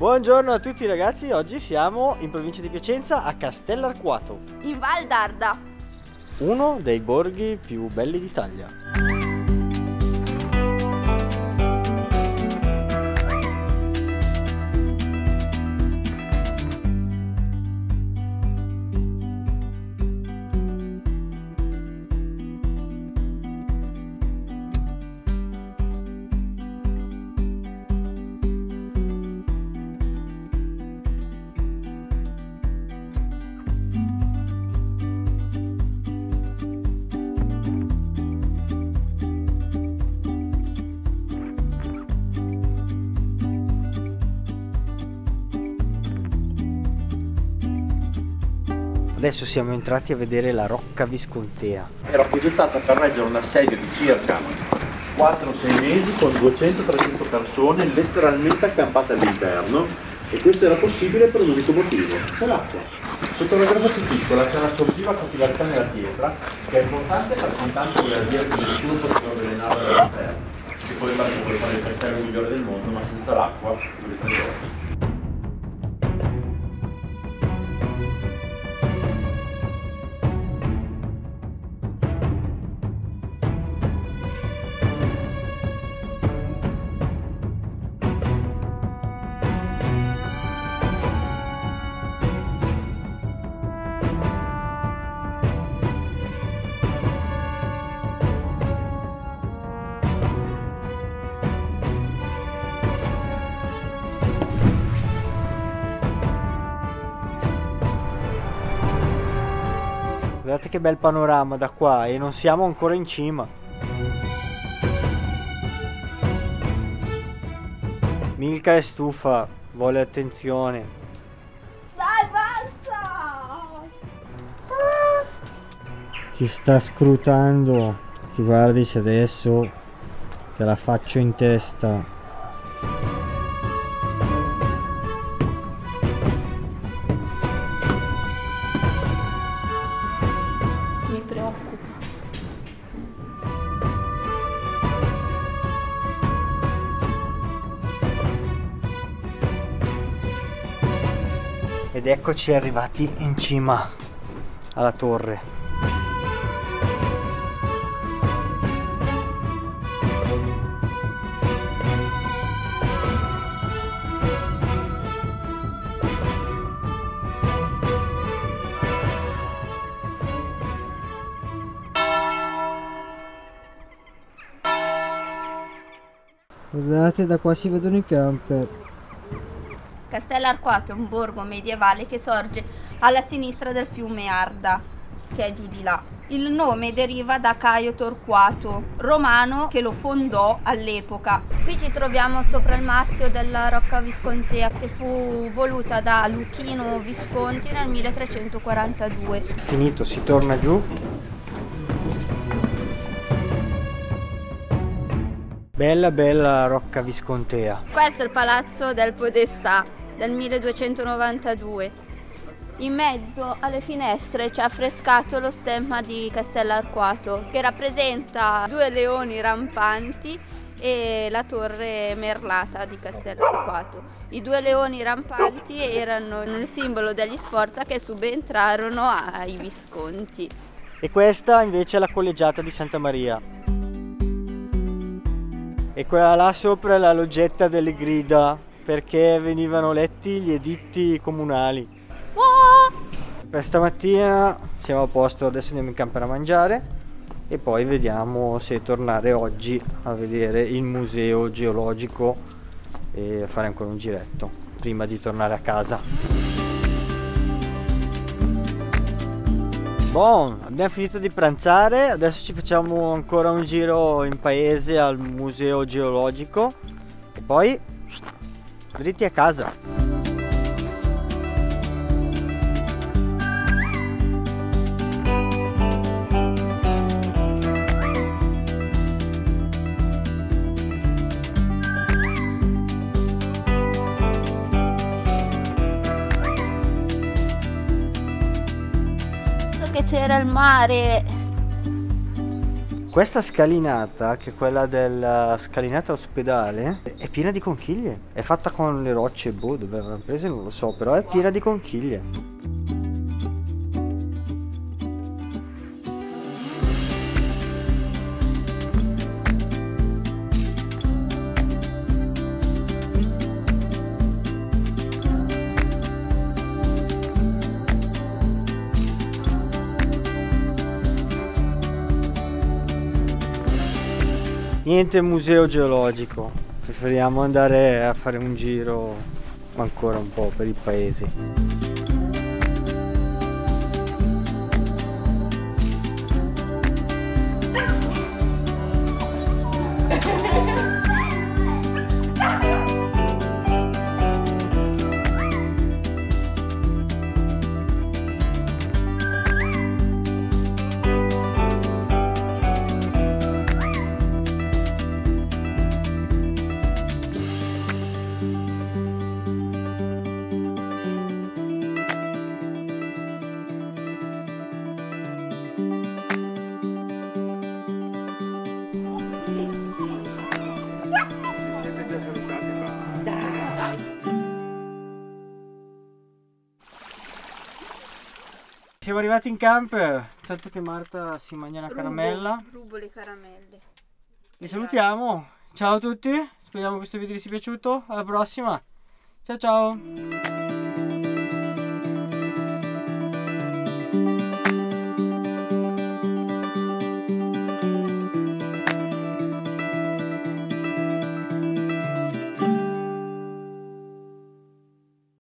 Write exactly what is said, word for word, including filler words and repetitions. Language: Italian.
Buongiorno a tutti ragazzi, oggi siamo in provincia di Piacenza a Castell'Arquato, in Val d'Arda, uno dei borghi più belli d'Italia. Adesso siamo entrati a vedere la Rocca Viscontea. Era progettata per reggere un assedio di circa quattro sei mesi con duecento trecento persone letteralmente accampate all'interno, e questo era possibile per un unico motivo: c'è l'acqua. Sotto una grava più piccola c'è una sorgiva capillarità nella pietra che è importante perché intanto voleva dire che nessuno poteva avvelenare dall'esterno. Si può immaginare che fare il castello migliore del mondo, ma senza l'acqua due tre giorni. Guardate che bel panorama da qua, e non siamo ancora in cima. Milka è stufa, vuole attenzione. Dai, basta! Ti sta scrutando, ti guardi se adesso te la faccio in testa. Ed eccoci arrivati in cima alla torre. Guardate, da qua si vedono i camper. Castell'Arquato è un borgo medievale che sorge alla sinistra del fiume Arda, che è giù di là. Il nome deriva da Caio Torquato, romano che lo fondò all'epoca. Qui ci troviamo sopra il massio della Rocca Viscontea, che fu voluta da Lucchino Visconti nel milletrecentoquarantadue. Finito, si torna giù. Bella bella Rocca Viscontea. Questo è il palazzo del Podestà del milleduecentonovantadue. In mezzo alle finestre c'è affrescato lo stemma di Castell'Arquato, che rappresenta due leoni rampanti e la torre merlata di Castell'Arquato. I due leoni rampanti erano il simbolo degli Sforza che subentrarono ai Visconti. E questa invece è la collegiata di Santa Maria. E quella là sopra è la loggetta delle grida, perché venivano letti gli editti comunali. Oh! Per stamattina siamo a posto, adesso andiamo in camper a mangiare e poi vediamo se tornare oggi a vedere il museo geologico e fare ancora un giretto prima di tornare a casa. Buon, abbiamo finito di pranzare, adesso ci facciamo ancora un giro in paese al museo geologico e poi dritti a casa. So che c'era il mare. Questa scalinata, che è quella della scalinata ospedale, è piena di conchiglie. È fatta con le rocce, boh, dove l'hanno prese non lo so, però è piena di conchiglie. Niente museo geologico, preferiamo andare a fare un giro ancora un po' per i paesi. Siamo arrivati in camper, tanto che Marta si mangia una rubo, caramella. Rubo le caramelle. Vi salutiamo, ciao a tutti, speriamo che questo video vi sia piaciuto, alla prossima, ciao ciao!